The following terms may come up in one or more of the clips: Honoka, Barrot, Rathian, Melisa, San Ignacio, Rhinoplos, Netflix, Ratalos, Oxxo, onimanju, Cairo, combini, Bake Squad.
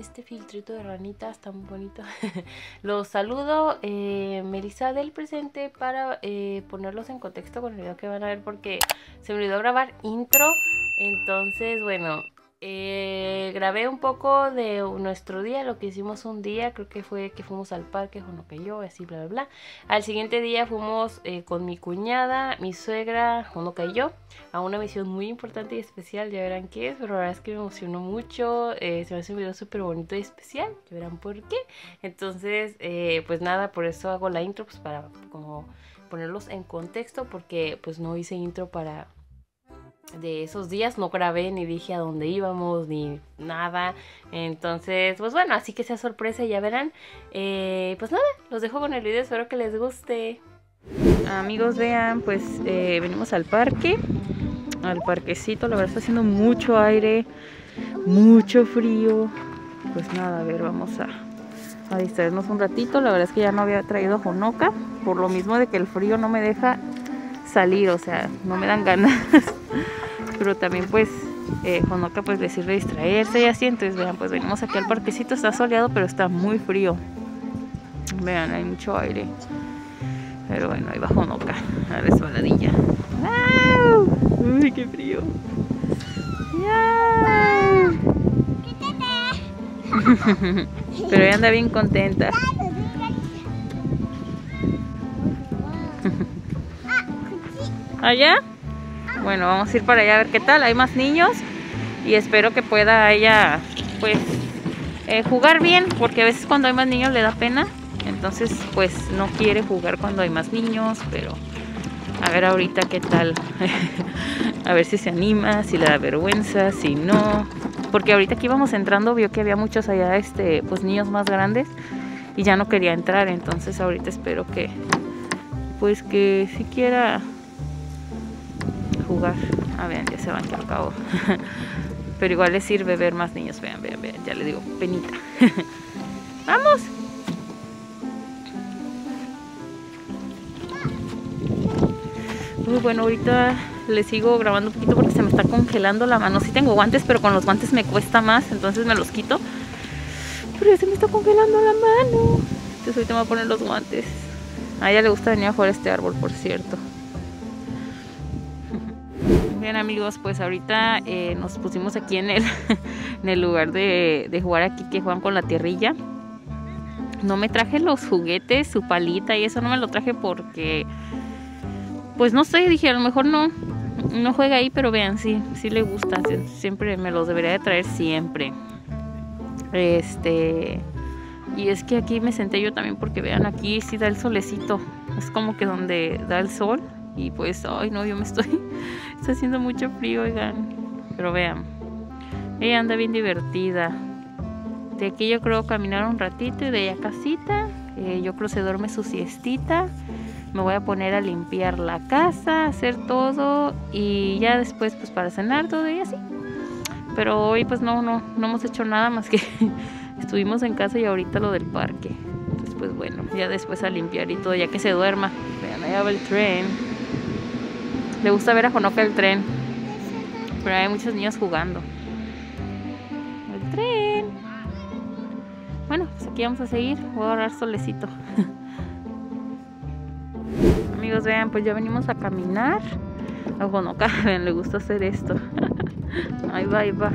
este filtrito de ranitas tan bonito. Los saludo, Melisa del presente, para ponerlos en contexto con el video que van a ver, porque se me olvidó grabar intro. Entonces, bueno, grabé un poco de nuestro día, lo que hicimos un día. Creo que fue que fuimos al parque, Honoka y yo, así, bla, bla, bla. Al siguiente día fuimos con mi cuñada, mi suegra, Honoka y yo, a una misión muy importante y especial. Ya verán qué es, pero la verdad es que me emocionó mucho. Se me hace un video súper bonito y especial, ya verán por qué. Entonces, pues nada, por eso hago la intro, pues para como ponerlos en contexto, porque pues no hice intro para... de esos días, no grabé ni dije a dónde íbamos ni nada. Entonces, pues bueno, así que sea sorpresa, ya verán. Pues nada, los dejo con el video, espero que les guste. Amigos, vean, pues venimos al parque, al parquecito. La verdad está haciendo mucho aire, mucho frío. Pues nada, a ver, vamos a distraernos un ratito. La verdad es que ya no había traído Honoka, por lo mismo de que el frío no me deja salir, o sea, no me dan ganas. Pero también pues Honoka pues le sirve distraerse y así. Entonces vean, pues venimos aquí al parquecito. Está soleado pero está muy frío. Vean, hay mucho aire. Pero bueno, ahí va Honoka a la resbaladilla. ¡Wow! ¡Uy, qué frío! ¡Wow! Pero ella anda bien contenta. ¿Allá? Bueno, vamos a ir para allá a ver qué tal. Hay más niños y espero que pueda ella pues jugar bien, porque a veces cuando hay más niños le da pena. Entonces pues no quiere jugar cuando hay más niños, pero a ver ahorita qué tal. A ver si se anima, si le da vergüenza, si no. Porque ahorita que íbamos entrando vio que había muchos allá pues niños más grandes y ya no quería entrar. Entonces ahorita espero que pues que siquiera jugar. Ah, vean, ya se van, que al cabo. Pero igual les sirve ver más niños. Vean, vean, vean, ya le digo, penita. ¡Vamos! Bueno, ahorita les sigo grabando un poquito porque se me está congelando la mano. Sí tengo guantes, pero con los guantes me cuesta más, entonces me los quito. Pero ya se me está congelando la mano. Entonces ahorita me voy a poner los guantes. A ella le gusta venir a jugar a este árbol, por cierto. Bien, amigos, pues ahorita nos pusimos aquí en el lugar de jugar aquí, que juegan con la tierrilla. No me traje los juguetes, su palita y eso no me lo traje porque pues no sé, dije a lo mejor no juega ahí, pero vean, sí, sí le gusta, siempre me los debería de traer siempre. Y es que aquí me senté yo también porque vean, aquí sí da el solecito, es como que donde da el sol. Y pues, ay no, yo me estoy... Está haciendo mucho frío, oigan. Pero vean, ella anda bien divertida. De aquí yo creo caminar un ratito y de allá casita. Yo creo se duerme su siestita. Me voy a poner a limpiar la casa, hacer todo. Y ya después pues para cenar todo y así. Pero hoy pues no hemos hecho nada más que estuvimos en casa y ahorita lo del parque. Entonces pues bueno, ya después a limpiar y todo, ya que se duerma. Vean, allá va el tren. Le gusta ver a Honoka el tren. Pero hay muchos niños jugando. El tren. Bueno, pues aquí vamos a seguir. Voy a agarrar solecito. Amigos, vean, pues ya venimos a caminar. A Honoka, vean, le gusta hacer esto. Ahí va, ahí va.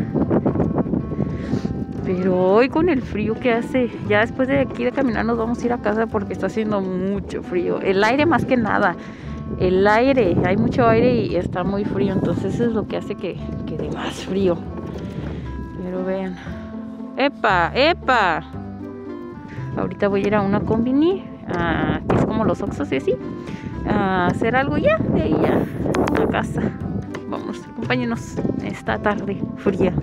Pero hoy con el frío que hace, ya después de aquí de caminar nos vamos a ir a casa porque está haciendo mucho frío. El aire más que nada. El aire, hay mucho aire y está muy frío, entonces eso es lo que hace que dé más frío. Pero vean. ¡Epa! ¡Epa! Ahorita voy a ir a una combini, que es como los Oxxos y así, a hacer algo ya, de ahí ya, a casa. Vamos, acompáñenos esta tarde fría.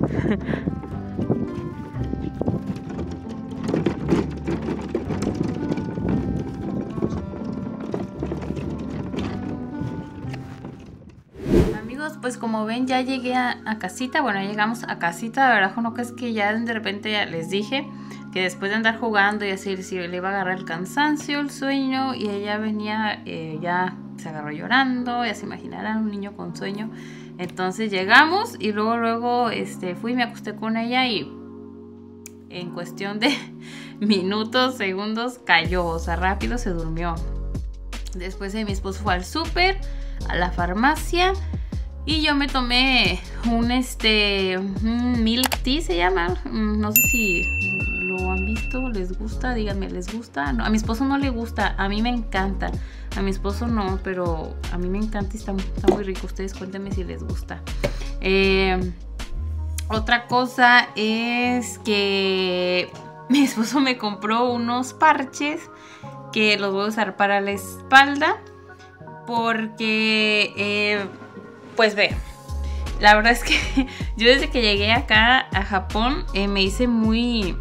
Pues como ven, ya llegué a casita. Bueno, ya llegamos a casita. La verdad, Honoka, es que ya de repente ya les dije que después de andar jugando y así, si le iba a agarrar el cansancio, el sueño, y ella venía, ya se agarró llorando. Ya se imaginarán, un niño con sueño. Entonces llegamos y luego fui, me acosté con ella y en cuestión de minutos, segundos, cayó, o sea, rápido se durmió. Después mi esposo fue al súper, a la farmacia, y yo me tomé un milk tea, se llama. No sé si lo han visto, les gusta, díganme, ¿les gusta? No, a mi esposo no le gusta, a mí me encanta. A mi esposo no, pero a mí me encanta y está muy rico. Ustedes cuéntenme si les gusta. Otra cosa es que mi esposo me compró unos parches que los voy a usar para la espalda, porque pues ve, la verdad es que yo desde que llegué acá a Japón me hice muy,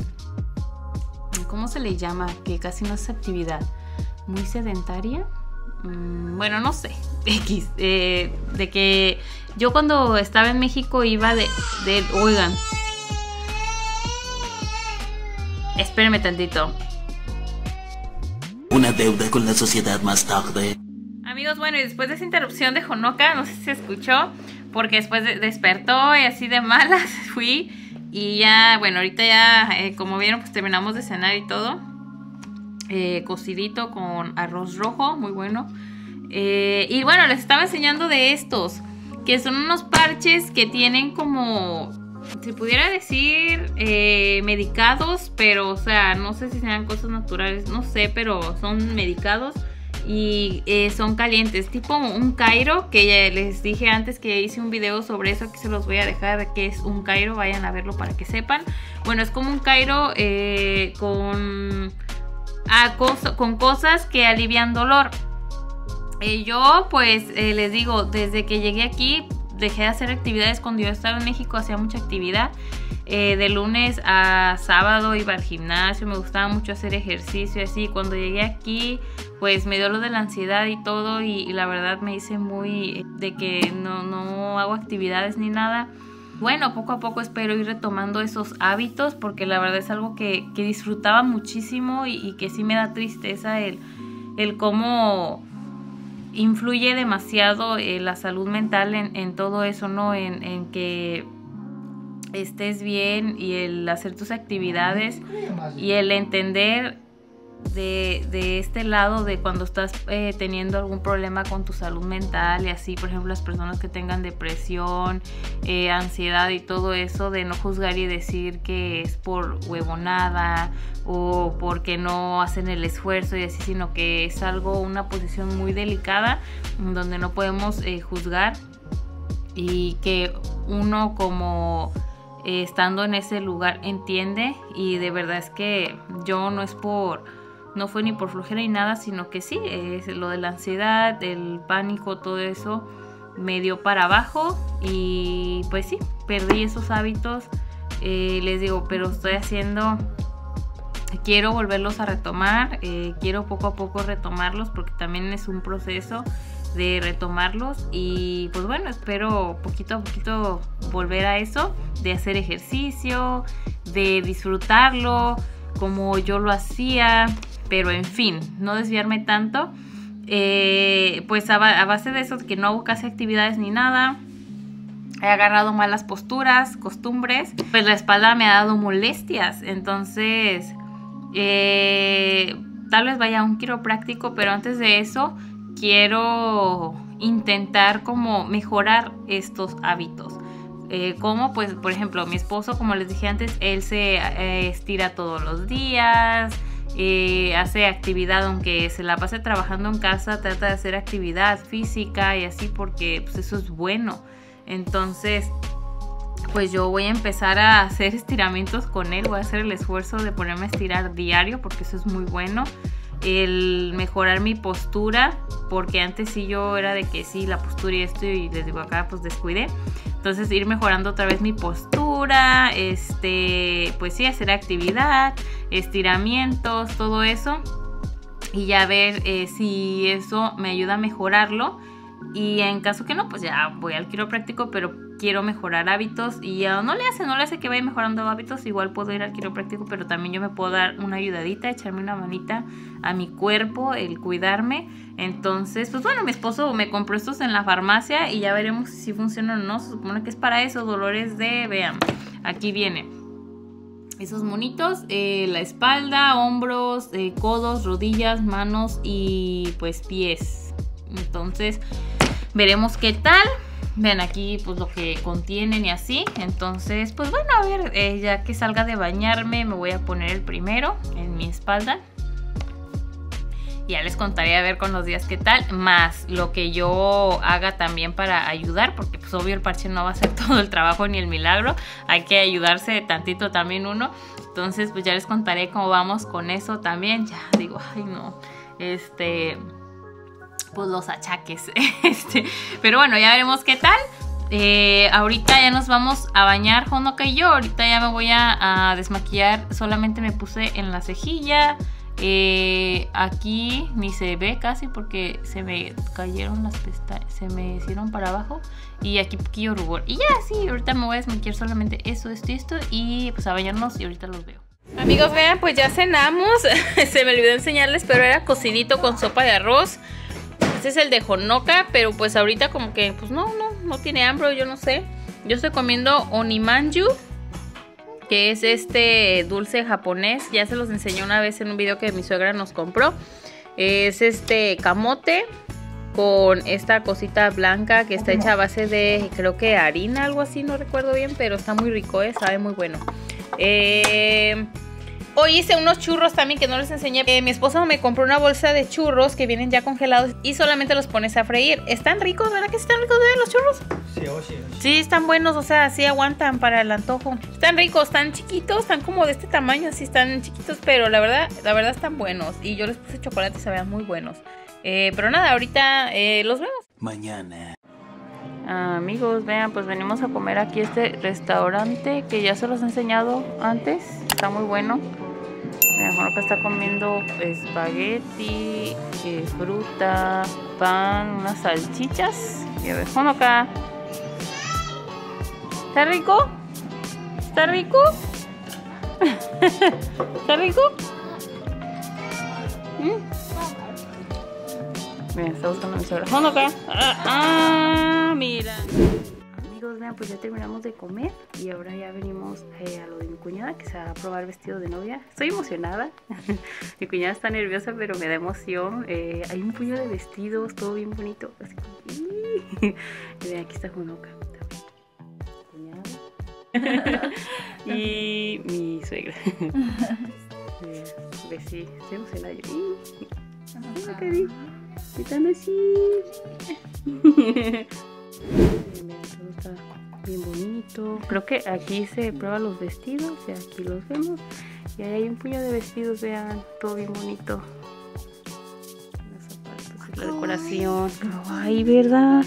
¿cómo se le llama? Que casi no es actividad, muy sedentaria. Bueno, no sé, X, de que yo cuando estaba en México iba de oigan, espérenme tantito. Una deuda con la sociedad más tarde. Amigos, bueno, y después de esa interrupción de Honoka, no sé si se escuchó, porque después despertó y así de malas fui. Y ya, bueno, ahorita ya, como vieron, pues terminamos de cenar y todo. Cocidito con arroz rojo, muy bueno. Y bueno, les estaba enseñando de estos, que son unos parches que tienen como, se pudiera decir, medicados, pero o sea, no sé si sean cosas naturales, no sé, pero son medicados y son calientes, tipo un cairo, que ya les dije antes que hice un video sobre eso, que se los voy a dejar, que es un cairo, vayan a verlo para que sepan. Bueno, es como un cairo con cosas que alivian dolor. Yo pues les digo, desde que llegué aquí dejé de hacer actividades. Cuando yo estaba en México hacía mucha actividad, de lunes a sábado iba al gimnasio, me gustaba mucho hacer ejercicio así. Cuando llegué aquí pues me dio lo de la ansiedad y todo, y la verdad me hice muy de que no hago actividades ni nada. Bueno, poco a poco espero ir retomando esos hábitos, porque la verdad es algo que disfrutaba muchísimo y que sí me da tristeza el cómo influye demasiado la salud mental en todo eso, ¿no? En que estés bien y el hacer tus actividades y el entender de este lado de cuando estás teniendo algún problema con tu salud mental y así. Por ejemplo, las personas que tengan depresión, ansiedad y todo eso, de no juzgar y decir que es por huevonada o porque no hacen el esfuerzo y así, sino que es algo, una posición muy delicada donde no podemos juzgar, y que uno como estando en ese lugar entiende. Y de verdad es que yo no fue ni por flojera ni nada, sino que sí, lo de la ansiedad, el pánico, todo eso me dio para abajo. Y pues sí, perdí esos hábitos, les digo, pero estoy haciendo, quiero volverlos a retomar, quiero poco a poco retomarlos, porque también es un proceso de retomarlos. Y pues bueno, espero poquito a poquito volver a eso, de hacer ejercicio, de disfrutarlo como yo lo hacía, pero en fin, no desviarme tanto. Pues a base de eso, que no hago casi actividades ni nada, he agarrado malas posturas, costumbres, pues la espalda me ha dado molestias. Entonces tal vez vaya a un quiropráctico, pero antes de eso quiero intentar como mejorar estos hábitos. Como pues, por ejemplo, mi esposo, como les dije antes, él se estira todos los días, hace actividad, aunque se la pase trabajando en casa, trata de hacer actividad física y así, porque pues eso es bueno. Entonces pues yo voy a empezar a hacer estiramientos con él, voy a hacer el esfuerzo de ponerme a estirar diario, porque eso es muy bueno. El mejorar mi postura, porque antes sí yo era de que sí, la postura y esto, y les digo acá pues descuidé. Entonces ir mejorando otra vez mi postura, pues sí, hacer actividad, estiramientos, todo eso, y ya ver si eso me ayuda a mejorarlo. Y en caso que no, pues ya voy al quiropráctico, pero quiero mejorar hábitos. Y ya no le hace que vaya mejorando hábitos, igual puedo ir al quiropráctico, pero también yo me puedo dar una ayudadita, echarme una manita a mi cuerpo, el cuidarme. Entonces pues bueno, mi esposo me compró estos en la farmacia y ya veremos si funcionan o no. Se supone que es para eso, dolores de, vean, aquí viene, esos monitos, la espalda, hombros, codos, rodillas, manos y pues pies. Entonces veremos qué tal. Vean aquí pues lo que contienen y así. Entonces pues bueno, a ver, ya que salga de bañarme me voy a poner el primero en mi espalda. Ya les contaré a ver con los días qué tal, más lo que yo haga también para ayudar, porque pues obvio el parche no va a hacer todo el trabajo ni el milagro, hay que ayudarse de tantito también uno. Entonces pues ya les contaré cómo vamos con eso también. Ya digo, ay no, pues los achaques, pero bueno, ya veremos qué tal. Ahorita ya nos vamos a bañar Honoka y yo. Ahorita ya me voy a desmaquillar, solamente me puse en la cejilla. Aquí ni se ve casi porque se me cayeron las pestañas, se me hicieron para abajo, y aquí poquillo rubor. Y ya, sí, ahorita me voy a desmaquillar solamente esto y pues a bañarnos, y ahorita los veo. Amigos, vean, pues ya cenamos. Se me olvidó enseñarles, pero era cocidito con sopa de arroz. Este es el de Honoka, pero pues ahorita como que pues no tiene hambre, yo no sé. Yo estoy comiendo onimanju, que es este dulce japonés. Ya se los enseñé una vez en un video que mi suegra nos compró. Es este camote con esta cosita blanca que está hecha a base de, creo que harina, algo así, no recuerdo bien, pero está muy rico, sabe muy bueno. Hoy hice unos churros también que no les enseñé. Mi esposa me compró una bolsa de churros que vienen ya congelados y solamente los pones a freír. Están ricos, ¿verdad que están ricos los churros? Sí, sí, están buenos, o sea, sí aguantan para el antojo. Están ricos, están chiquitos, están como de este tamaño, así están chiquitos, pero la verdad están buenos. Y yo les puse chocolate y se vean muy buenos. Pero nada, ahorita los vemos. Mañana. Amigos, vean, pues venimos a comer aquí este restaurante que ya se los he enseñado antes. Está muy bueno. Honoka está comiendo espagueti, fruta, pan, unas salchichas. Y a ver, Honoka, ¿está rico? ¿Está rico? ¿Está rico? Vean, está buscando mi sobra. Honoka. Mira. Amigos, vean, pues ya terminamos de comer y ahora ya venimos a lo de mi cuñada, que se va a probar vestido de novia. Estoy emocionada. Mi cuñada está nerviosa, pero me da emoción. Hay un puño de vestidos, todo bien bonito. Así que... Y vean, aquí está Honoka. Cuñada. Y mi suegra. Pues sí, estoy emocionada. Yo te vi. ¿Qué tan así? Todo está bien bonito. Creo que aquí se prueban los vestidos y aquí los vemos. Y ahí hay un puño de vestidos, vean, todo bien bonito. Los zapatos, la decoración. Kawaii, ¿verdad?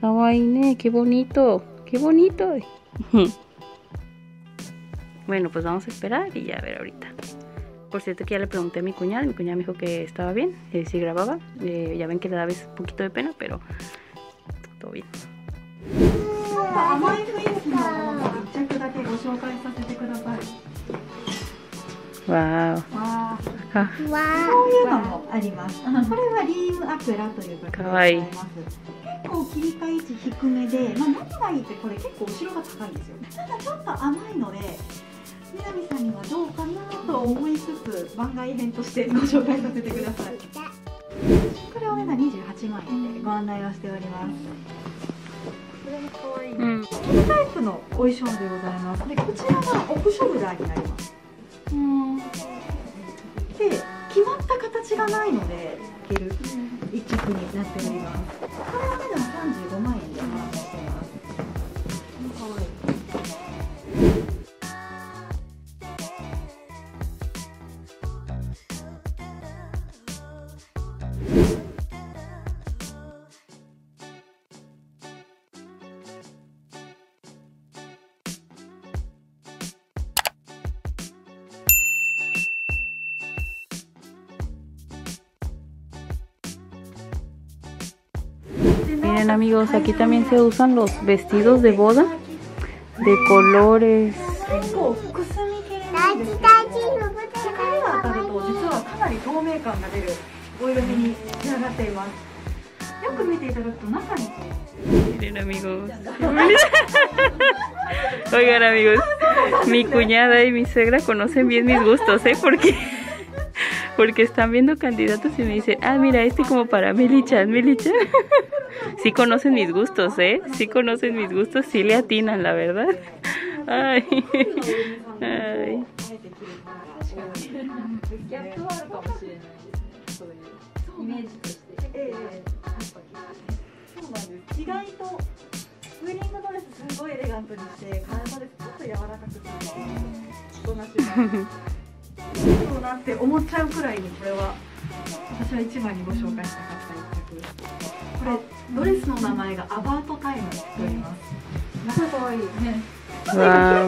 Kawaii, qué bonito, qué bonito. Bueno, pues vamos a esperar y ya a ver ahorita. Por cierto que ya le pregunté a mi cuñada me dijo que estaba bien, si grababa. Ya ven que le da un poquito de pena, pero todo bien. Wow. Kawaii. Miren amigos, aquí también se usan los vestidos de boda de colores. Miren amigos. Oigan amigos, Mi cuñada y mi suegra conocen bien mis gustos, ¿eh? Porque están viendo candidatos y me dicen, ah, mira, este como para Melicha. Sí conocen mis gustos, ¿eh? Sí conocen mis gustos, sí le atinan, la verdad. Ay, ay.キラ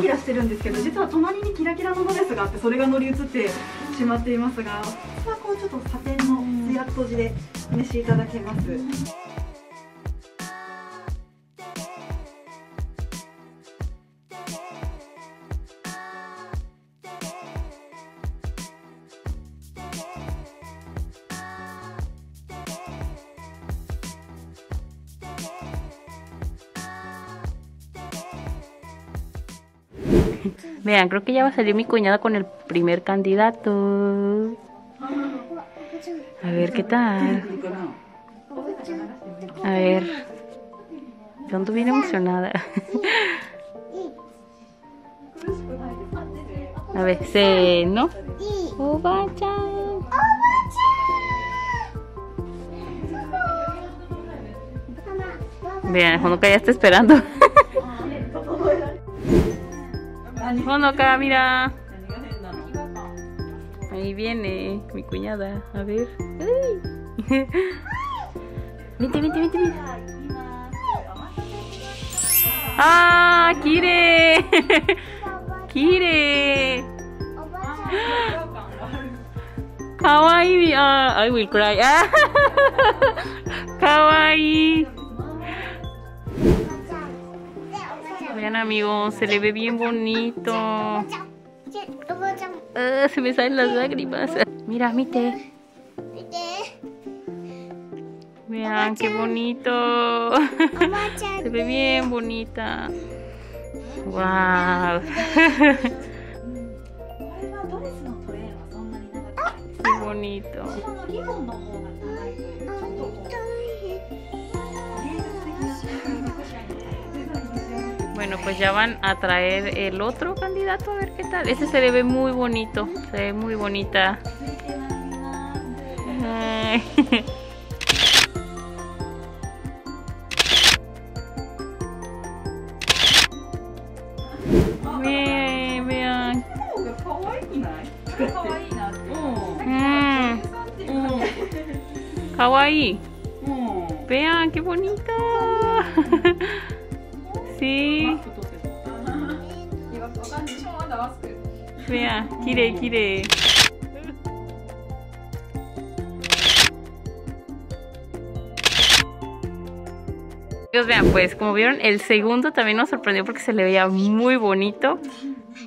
キラしてるんですけど、実は隣にキラキラのドレスがあってそれが乗り移ってしまっていますが、こうちょっとサテンの艶っと地で召しいただけます。 Vean, creo que ya va a salir mi cuñada con el primer candidato. A ver qué tal. A ver. Yo ando bien emocionada. A ver, se no. Oba-chan. Vean, Honoka ya está esperando. Honoka, mira. Ahí viene mi cuñada. A ver. Vente. ¡Ah! ¡Kire! ¡Kire! ¡Kawaii! I will cry. ¡Kawaii! Vean, amigos, se le ve bien bonito. Se me salen las lágrimas. Mira, mire. Vean, qué bonito. Se ve bien bonita. Wow. Qué bonito. Bueno, pues ya van a traer el otro candidato, a ver qué tal. Este se le ve muy bonito, se ve muy bonita. Ay. Bien, vean. Kawaii. Vean, qué bonita. Sí. Mira, kire. Dios, vean, pues como vieron, el segundo también nos sorprendió porque se le veía muy bonito.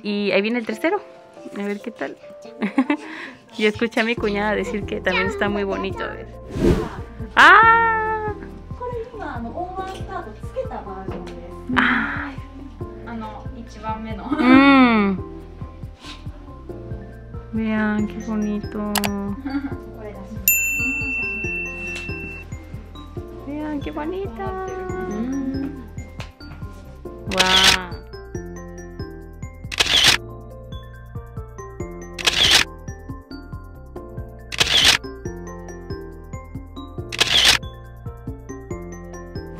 Y ahí viene el tercero. A ver qué tal. Yo escuché a mi cuñada decir que también está muy bonito. A ver. ¡Ah! Vean qué bonito. Vean qué bonita. Wow.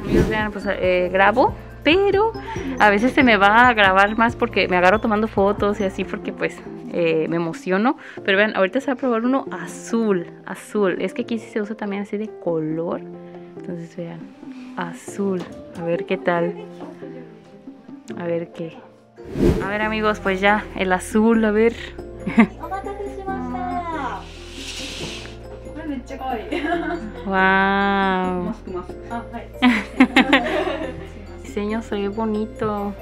Amigos, vean, pues grabo, pero a veces se me va a grabar más porque me agarro tomando fotos y así porque pues me emociono. Pero vean, ahorita se va a probar uno azul. Es que aquí sí se usa también así de color. Entonces vean, azul. A ver qué tal. A ver qué. A ver, amigos, pues ya, el azul, a ver. Wow. El diseño se ve bonito.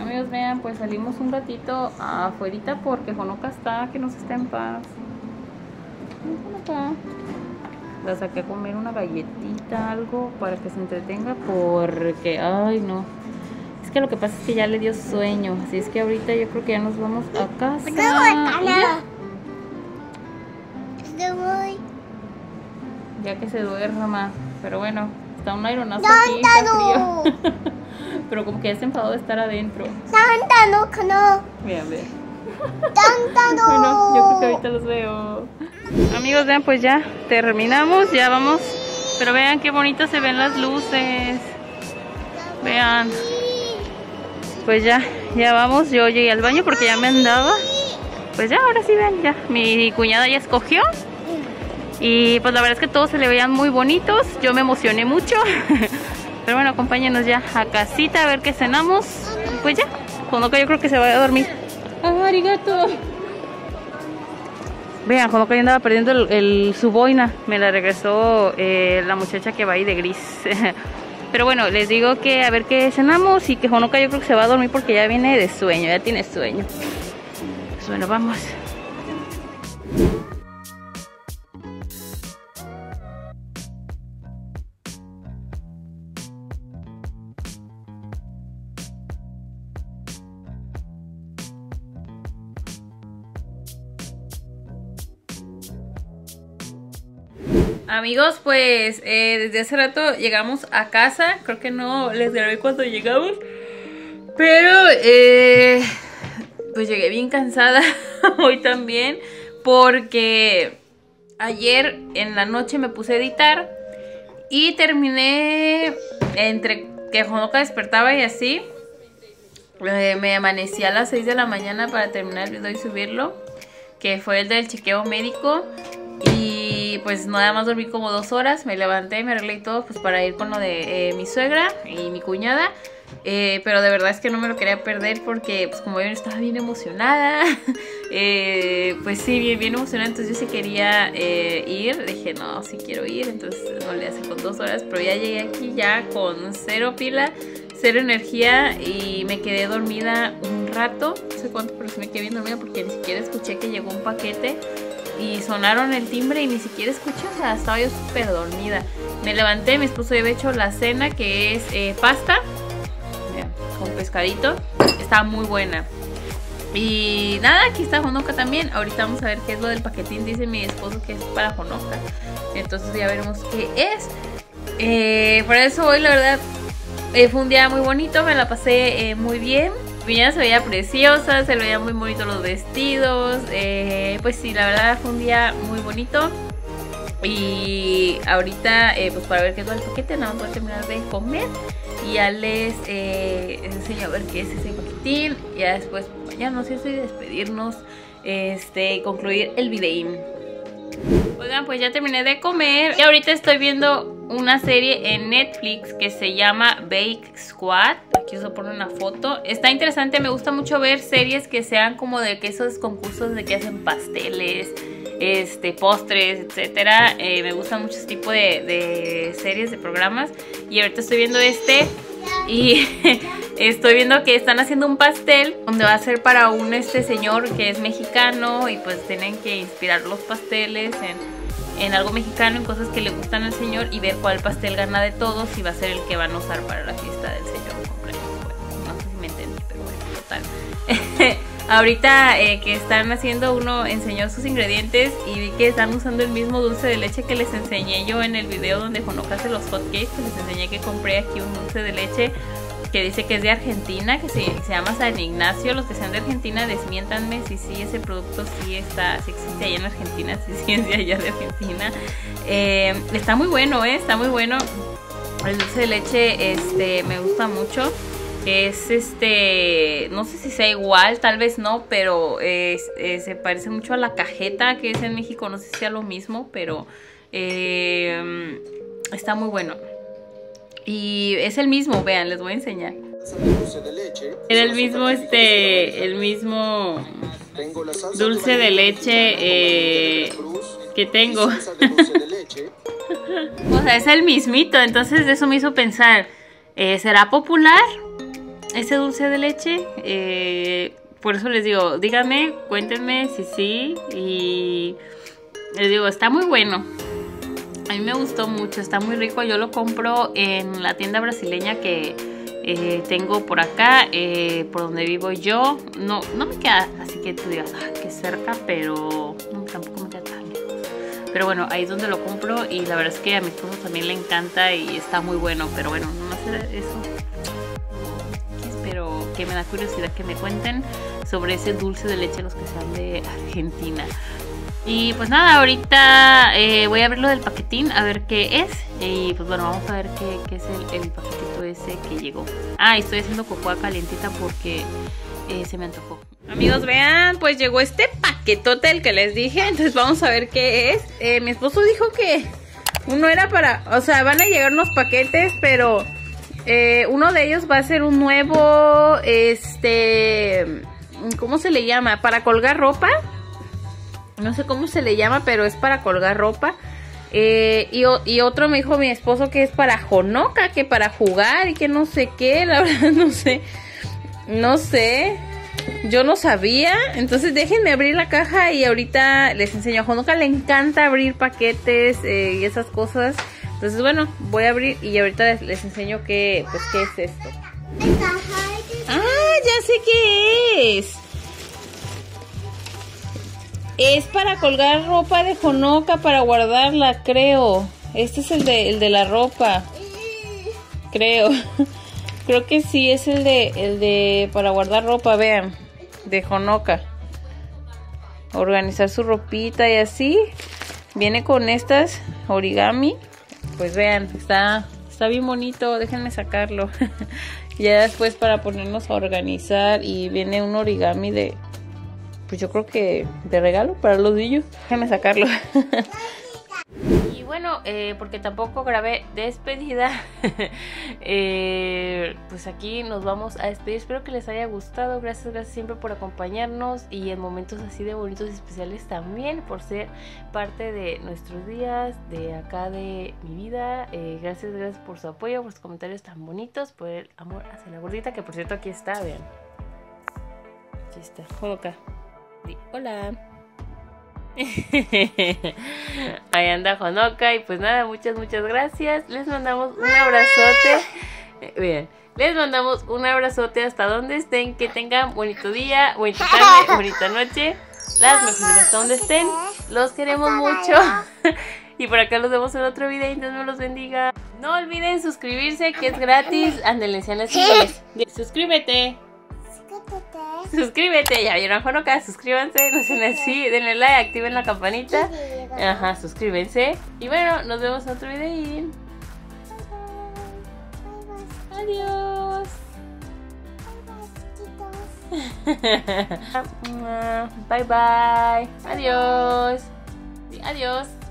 Amigos, vean, pues salimos un ratito afuerita porque Honoka está, que nos está en paz. La saqué a comer una galletita, algo para que se entretenga, porque, ay no, es que lo que pasa es que ya le dio sueño, así es que ahorita yo creo que ya nos vamos a casa. Ya que se duerma más, pero bueno, está un aironazo aquí, está frío. Pero como que ya se enfadó de estar adentro. Vean, vean. Bueno, yo creo que ahorita los veo. Amigos, vean, pues ya terminamos, ya vamos. Pero vean qué bonito se ven las luces. Vean. Pues ya, ya vamos. Yo llegué al baño porque ya me andaba. Pues ya, ahora sí, vean, ya. Mi cuñada ya escogió. Y pues la verdad es que todos se le veían muy bonitos. Yo me emocioné mucho. Pero bueno, acompáñenos ya a casita a ver qué cenamos. Pues ya, Honoka yo creo que se va a dormir. Arigato. Vean, como que yo andaba perdiendo su boina. Me la regresó la muchacha que va ahí de gris. Pero bueno, les digo que a ver qué cenamos. Y que Honoka yo creo que se va a dormir porque ya viene de sueño, ya tiene sueño. Pues bueno, vamos. Amigos, pues desde hace rato llegamos a casa. Creo que no les grabé cuando llegamos, pero pues llegué bien cansada hoy también, porque ayer en la noche me puse a editar y terminé entre que Honoka despertaba y así. Me amanecí a las 6 de la mañana para terminar el video y subirlo, que fue el del chequeo médico. Y pues nada más dormí como 2 horas, me levanté, me arreglé y todo, pues para ir con lo de mi suegra y mi cuñada. Pero de verdad es que no me lo quería perder porque pues como ven estaba bien emocionada. Pues sí, bien emocionada, entonces yo sí quería ir. Dije, no, sí quiero ir, entonces no le hace con 2 horas. Pero ya llegué aquí ya con 0 pila, 0 energía y me quedé dormida un rato. No sé cuánto, pero sí me quedé bien dormida porque ni siquiera escuché que llegó un paquete. Y sonaron el timbre y ni siquiera escuché, o sea, estaba yo súper dormida. Me levanté, mi esposo había hecho la cena, que es pasta con pescadito. Está muy buena. Y nada, aquí está Honoka también. Ahorita vamos a ver qué es lo del paquetín. Dice mi esposo que es para Honoka. Entonces ya veremos qué es. Por eso hoy la verdad fue un día muy bonito. Me la pasé muy bien. Mi niña se veía preciosa, se veían muy bonitos los vestidos. Pues sí, la verdad fue un día muy bonito. Y ahorita, pues para ver qué es el paquete, nada más voy a terminar de comer. Y ya les enseño a ver qué es ese paquetín. Ya después, ya no sé si despedirnos, concluir el videín. Oigan, pues ya terminé de comer. Y ahorita estoy viendo una serie en Netflix que se llama Bake Squad. Aquí os voy a poner una foto. Está interesante, me gusta mucho ver series que sean como de que esos concursos de que hacen pasteles, postres, etcétera. Me gustan mucho ese tipo de series, de programas. Y ahorita estoy viendo y estoy viendo que están haciendo un pastel donde va a ser para un señor que es mexicano. Y pues tienen que inspirar los pasteles en algo mexicano, en cosas que le gustan al señor, y ver cuál pastel gana de todos y va a ser el que van a usar para la fiesta del señor. Bueno, no sé si me entendí, pero bueno, total. Ahorita que están haciendo, uno enseñó sus ingredientes y vi que están usando el mismo dulce de leche que les enseñé yo en el video donde Honoka hace los hotcakes. Les enseñé que compré aquí un dulce de leche que dice que es de Argentina, que se llama San Ignacio. Los que sean de Argentina, desmiéntanme si sí, ese producto sí está, si existe allá en Argentina, si sí es de allá de Argentina. Está muy bueno, está muy bueno. El dulce de leche me gusta mucho. Es no sé si sea igual, tal vez no, pero se parece mucho a la cajeta que es en México. No sé si sea lo mismo, pero está muy bueno. Y es el mismo, vean, les voy a enseñar. Era el mismo, dulce de leche que tengo. O sea, es el mismito, entonces eso me hizo pensar, ¿será popular ese dulce de leche? Por eso les digo, díganme, cuéntenme si sí, y Les digo, está muy bueno. A mí me gustó mucho, está muy rico. Yo lo compro en la tienda brasileña que tengo por acá, por donde vivo yo. No me queda así que tú digas, ah, qué cerca, pero no, tampoco me queda tan lejos. Pero bueno, ahí es donde lo compro y la verdad es que a mi esposo también le encanta y está muy bueno. Pero bueno, nomás era eso. Espero que me da curiosidad que me cuenten sobre ese dulce de leche, los que sean de Argentina. Y pues nada, ahorita voy a abrir lo del paquetín, a ver qué es. Y pues bueno, vamos a ver qué es el paquetito ese que llegó. Ah, y estoy haciendo cocoa calientita porque se me antojó. Amigos, vean, pues llegó este paquetote el que les dije. Entonces vamos a ver qué es. Mi esposo dijo que uno era para... O sea, van a llegar unos paquetes, pero uno de ellos va a ser un nuevo... ¿Cómo se le llama? Para colgar ropa. No sé cómo se le llama, pero es para colgar ropa. Y otro me dijo mi esposo que es para Honoka, que para jugar y que no sé qué. La verdad no sé. No sé. Yo no sabía. Entonces déjenme abrir la caja y ahorita les enseño. A Honoka le encanta abrir paquetes y esas cosas. Entonces bueno, voy a abrir y ahorita les enseño qué es esto. Ah, ya sé qué es. Es para colgar ropa de Honoka, para guardarla, creo. Este es el de la ropa. Creo. Creo que sí, es el de para guardar ropa, vean. De Honoka. Organizar su ropita y así. Viene con estas origami. Pues vean, está bien bonito. Déjenme sacarlo. Ya después para ponernos a organizar. Y viene un origami de... Pues yo creo que de regalo para los niños. Déjame sacarlo. Y bueno, porque tampoco grabé despedida. Pues aquí nos vamos a despedir. Espero que les haya gustado. Gracias siempre por acompañarnos. Y en momentos así de bonitos y especiales también. Por ser parte de nuestros días. De acá de mi vida. Gracias por su apoyo. Por sus comentarios tan bonitos. Por el amor hacia la gordita. Que por cierto aquí está, vean. Aquí está, Honoka. Hola. Ahí anda Honoka. Y pues nada, muchas gracias. Les mandamos un abrazote. Bien, les mandamos un abrazote hasta donde estén. Que tengan bonito día, bonita tarde, bonita noche. Las mejores hasta donde estén. Los queremos mucho. Y por acá los vemos en otro video. Y Dios me los bendiga. No olviden suscribirse, que es gratis. Ándale, sean así. Suscríbete. Suscríbete, ya vieron Honoka, suscríbanse, no sean así, denle like, activen la campanita. Ajá, suscríbanse. Y bueno, nos vemos en otro video. Adiós. Bye bye. Adiós. Adiós.